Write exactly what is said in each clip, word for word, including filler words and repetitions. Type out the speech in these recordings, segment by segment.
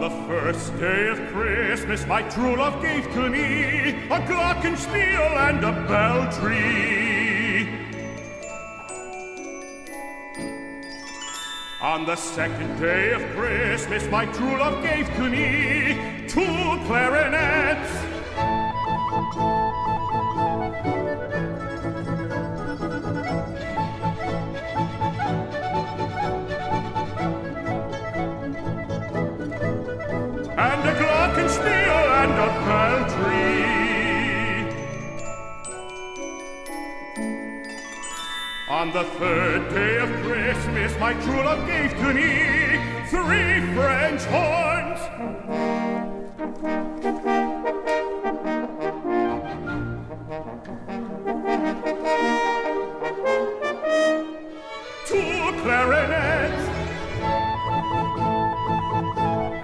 On the first day of Christmas, my true love gave to me a glockenspiel and a bell tree. On the second day of Christmas, my true love gave to me two clarinets. And a glockenspiel and a bell tree. On the third day of Christmas, my true love gave to me three French horns. Two clarinets.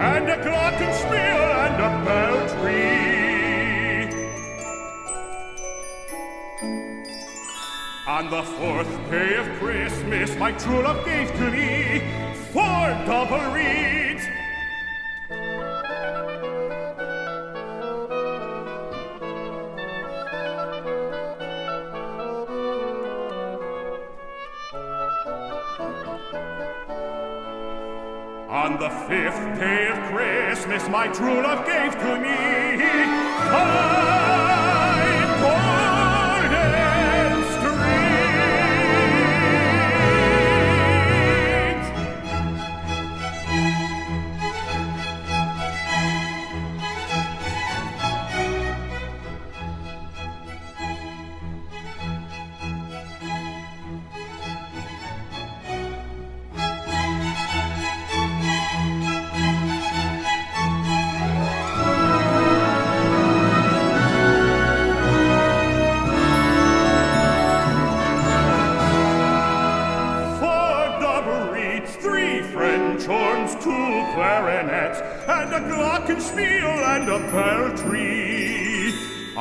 And a glockenspiel and a bell tree. On the fourth day of Christmas, my true love gave to me four double reeds. On the fifth day of Christmas, my true love gave to me five golden strings. Two clarinets, and a glockenspiel and a pearl tree.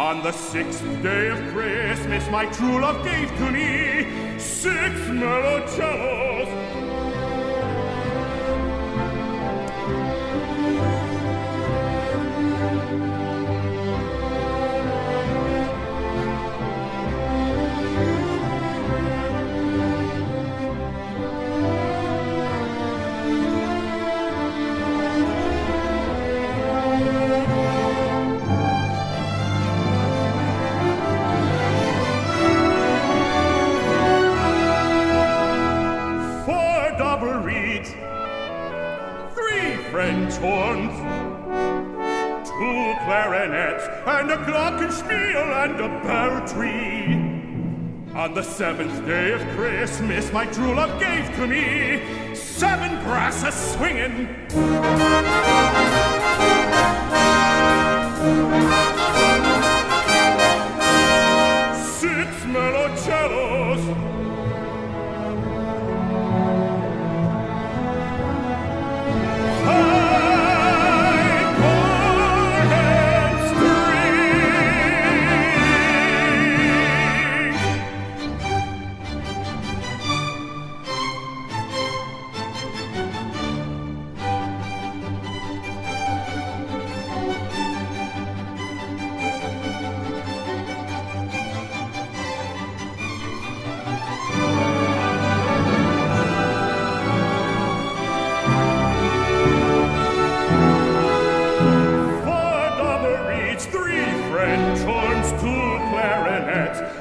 On the sixth day of Christmas, my true love gave to me six mellow cellos. Three French horns, two clarinets, and a glockenspiel and a bell tree. On the seventh day of Christmas, my true love gave to me seven brasses swinging, six mellow cellos.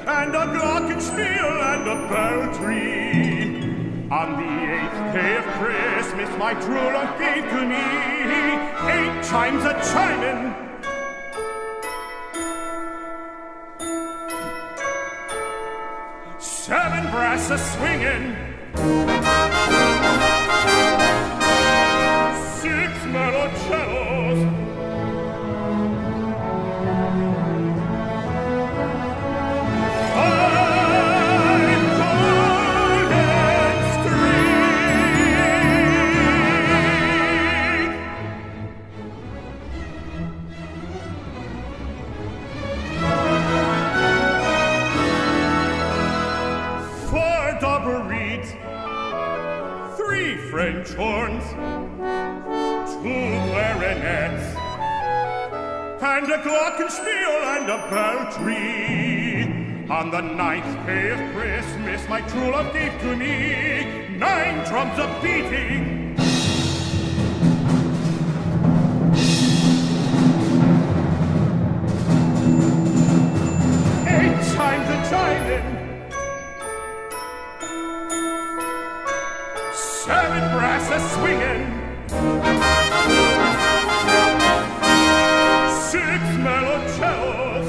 And a glockenspiel and a pearl tree. On the eighth day of Christmas, my true love gave to me eight chimes a chiming. Seven brass a swinging. Six mellow cellos. Double reeds, three French horns, two clarinets, and a glockenspiel and a poultry. On the ninth day of Christmas, my true love gave to me nine drums of beating. Seven brass a-swinging, six mellow cellos,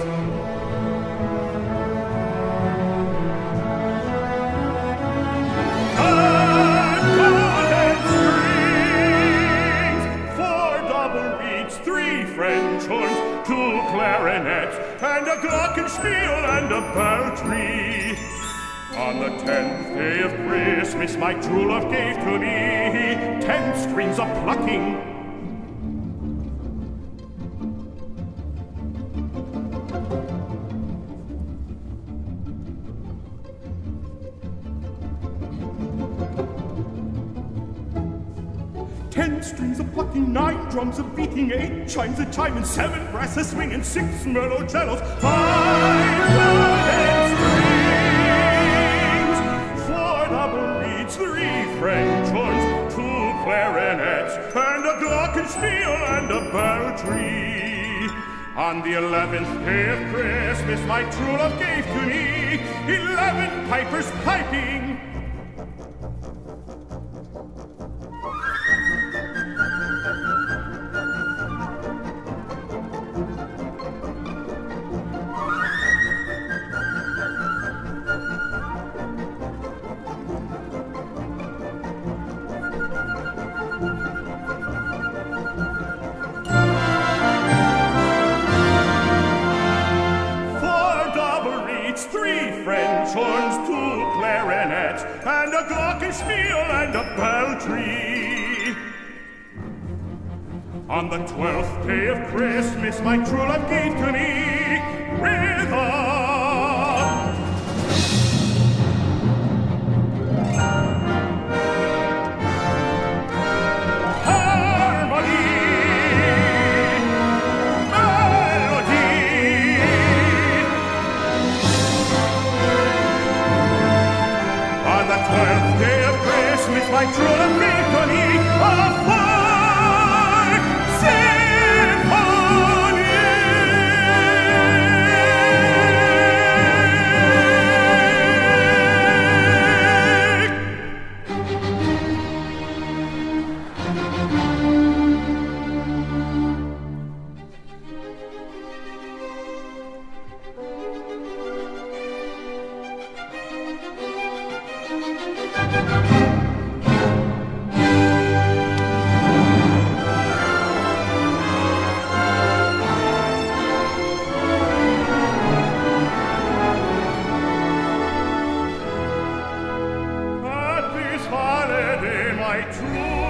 five cornet strings, four double reeds, three French horns, two clarinets, and a glockenspiel and a poultry. On the tenth day of Christmas, my true love gave to me ten strings of plucking. Ten strings of plucking, nine drums of beating, eight chimes a chime, and seven brass a-swinging, six mellow cellos, five cornet strings, three French horns, two clarinets, and a glockenspiel and a poultry. On the eleventh day of Christmas, my true love gave to me eleven pipers piping. Horns, two clarinets, and a glockenspiel and a poultry. On the twelfth day of Christmas, my true love gave to me rhythm, harmony, twelfth day of Christmas, my true love gave to me a fine symphony. My true